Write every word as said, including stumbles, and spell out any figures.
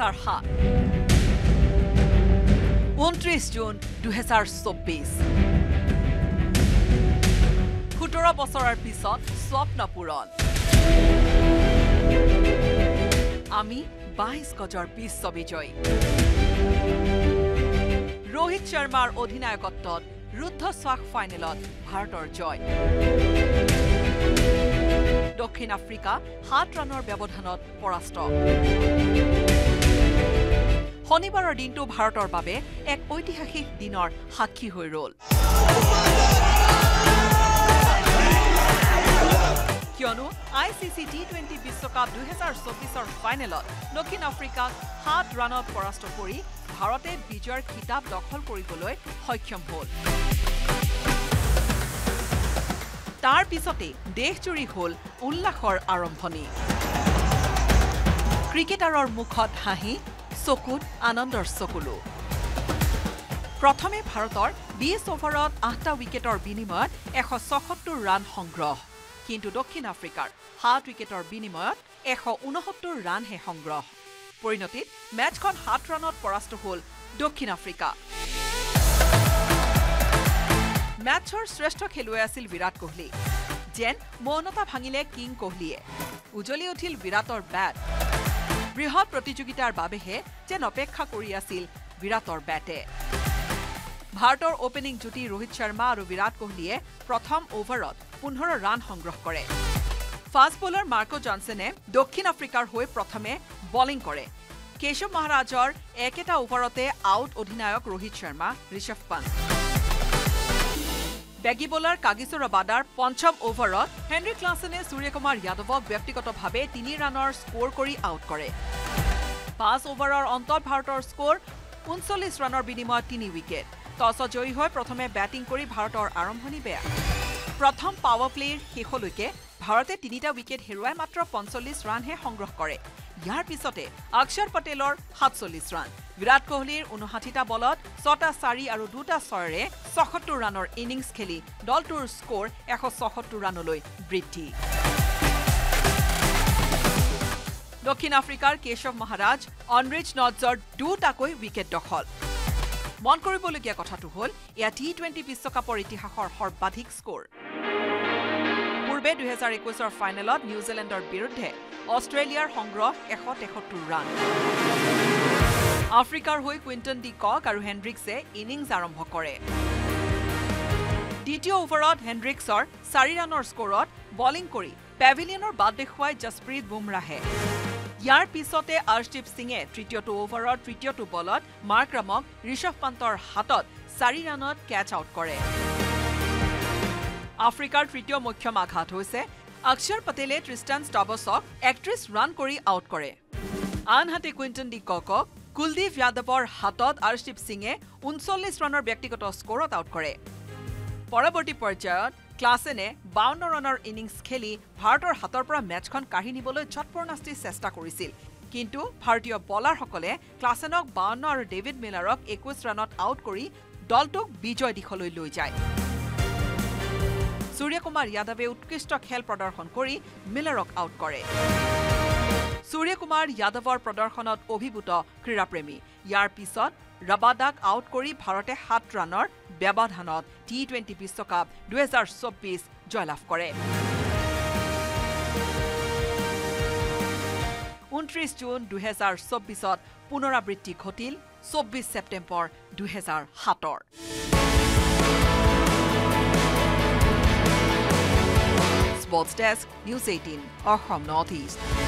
দুহেজাৰ সাত ঊনত্ৰিশ জুন দুহেজাৰ চৌব্বিছ সোতৰ বছৰৰ পিছত স্বপ্ন পূৰণ আমি বাইছ গজৰ বিশ্ব বিজয় Rohit Sharmaৰ অধিনায়কত্বত ৰুদ্ধশ্বাস ফাইনেলত ভাৰতৰ জয় দক্ষিণ আফ্ৰিকা সাত ৰানৰ ব্যৱধানত পৰাস্ত শনিবাৰৰ দিনটো ভাৰতৰ বাবে এক ঐতিহাসিক দিনৰ সাক্ষী হৈ ৰ'ল কিয়নো আইচিচি টি টুৱেন্টি বিশ্বকাপ দুহেজাৰ চৌব্বিছৰ ফাইনেলত দক্ষিণ আফ্ৰিকাক সাত ৰানত পৰাস্ত কৰি ভাৰতে বিজয়ৰ খিতাপ দখল কৰিবলৈ সক্ষম হ'ল তাৰ পিছতে দেশজুৰি হ'ল উল্লাসৰ আৰম্ভণি ক্ৰিকেটাৰৰ মুখত হাঁহি চকুত আনন্দৰ চকুলো প্ৰথমে ভাৰতৰ বিশ অভাৰত আঠটা উইকেটৰ বিনিময়ত এশ ছয়সত্তৰ ৰান সংগ্ৰহ কিন্তু দক্ষিণ আফ্ৰিকাৰ সাত উইকেটৰ বিনিময়ত এশ ঊনসত্তৰ ৰানহে সংগ্ৰহ পৰিণতিত ম্যাচখন সাত ৰানত পৰাস্ত হ'ল দক্ষিণ আফ্ৰিকা ম্যাচৰ শ্ৰেষ্ঠ খেলুৱৈ আছিল বিৰাট কোহলি যেন মৌনতা ভাঙিলে কিং কোহলিয়ে উজলি উঠিল বিৰাটৰ বেট বৃহৎ প্ৰতিযোগিতাৰ বাবেহে যেন অপেক্ষা কৰি আছিল বিৰাটৰ বেটে ভাৰতৰ ওপেনিং জুটি ৰোহিত শৰ্মা আৰু বিৰাট কোহলিয়ে প্ৰথম অভাৰত পোন্ধৰ ৰান সংগ্ৰহ কৰে ফাস্ট বোলাৰ মাৰ্কো জনসনে দক্ষিণ আফ্ৰিকাৰ হয়ে প্ৰথমে বলিং কৰে কেশৱ মহাৰাজৰ একেটা ওভাৰতে আউট অধিনায়ক ৰোহিত শৰ্মা ঋষভ পান্ত বেগি বোলাৰ কাগিছৰ বাদাৰ পঞ্চম ওভাৰত হেনৰি ক্লাছেনে সূৰ্যকুমাৰ যাদৱক ব্যক্তিগতভাৱে তিনি ৰানৰ স্কোৰ কৰি আউট কৰে পাঁচ ওভাৰৰ অন্তত ভাৰতৰ স্কোৰ ঊনচল্লিছ ৰানৰ বিনিময়ত তিনি উইকেট টছ জয়ী হৈ প্ৰথমে বেটিং কৰি ভাৰতৰ আৰম্ভণি বেয়া প্ৰথম পাৱাৰ প্লেৰ শেষলৈকে ভাৰতে তিনিটা উইকেট হেৰুৱাই মাত্ৰ পঞ্চল্লিছ ৰানহে সংগ্ৰহ কৰে ইয়াৰ পিছতে অক্ষৰ পটেলৰ সাতচল্লিছ ৰান বিৰাট কোহলিৰ ঊনষাঠিটা বলত ছটা চাৰি আৰু দুটা ছয়ৰে ছয়সত্তৰ ৰানৰ ইনিংছ খেলি দলটোৰ স্ক'ৰ এশ ছয়সত্তৰ ৰানলৈ বৃদ্ধি দক্ষিণ আফ্ৰিকাৰ কেশৱ মহাৰাজ অনৰিচ নটজৰ দুটাকৈ উইকেট দখল মন কৰিবলগীয়া কথাটো হ'ল এয়া টি টুৱেণ্টি বিশ্বকাপৰ ইতিহাসৰ সৰ্বাধিক স্ক'ৰ পূৰ্বে দুহেজাৰ একৈছৰ ফাইনেলত নিউজিলেণ্ডৰ বিৰুদ্ধে অষ্ট্ৰেলিয়াৰ সংগ্ৰহ এশ তেসত্তৰ ৰান আফ্ৰিকাৰ হৈ কুইণ্টন ডি কক আৰু হেনড্ৰিক্সে ইনিংছ আৰম্ভ কৰে দ্বিতীয় অভাৰত হেনড্ৰিক্সৰ চাৰি ৰানৰ স্ক'ৰত বলিং কৰি পেভিলিয়নৰ বাদ দেখুৱাই জসপ্ৰীত বুমৰাহে ইয়াৰ পিছতে আৰ্শদীপ সিঙে তৃতীয়টো অভাৰৰ তৃতীয়টো বলত মাৰ্কৰামক ঋষভ পান্তৰ হাতত চাৰি ৰানত ক্যাচ আউট কৰে আফ্ৰিকাৰ তৃতীয় মুখ্যম আঘাত হৈছে অক্ষৰ পটেলে ট্ৰিষ্টান ষ্টাবছক একত্ৰিছ ৰান কৰি আউট কৰে আনহাতে কুইণ্টন ডি ককক কুলদীপ যাদৱৰ হাতত আৰ্শদীপ সিঙে ঊনচল্লিছ ৰানৰ ব্যক্তিগত স্ক'ৰত আউট কৰে পৰৱৰ্তী পৰ্যায়ত ক্লাছেনে বাৱন্ন ৰানৰ ইনিংছ খেলি ভাৰতৰ হাতৰ পৰা মেচখন কাঢ়ি নিবলৈ ছটপৰ্ণাস্তি চেষ্টা কৰিছিল কিন্তু ভাৰতীয় বলাৰসকলে ক্লাছেনক বাৱন্ন আৰু ডেভিড মিলাৰক একৈছ ৰানত আউট কৰি দলটোক বিজয় দিশলৈ লৈ যায় সূৰ্যকুমাৰ যাদৱে উৎকৃষ্ট খেল প্ৰদৰ্শন কৰি মিলাৰক আউট কৰে সূৰ্যকুমাৰ যাদৱৰ প্ৰদৰ্শনত অভিভূত ক্ৰীড়াপ্ৰেমী ইয়াৰ পিছত ৰবাদাক আউট কৰি ভাৰতে সাত ৰানৰ ব্যৱধানত টি টুৱেণ্টি বিশ্বকাপ দুহেজাৰ চৌব্বিছ জয়লাভ কৰে ঊনত্ৰিশ জুন দুহেজাৰ চৌব্বিছত পুনৰাবৃত্তি ঘটিল চৌব্বিছ ছেপ্টেম্বৰ দুহেজাৰ সাতৰ Sports Desk, News eighteen, Assam Northeast.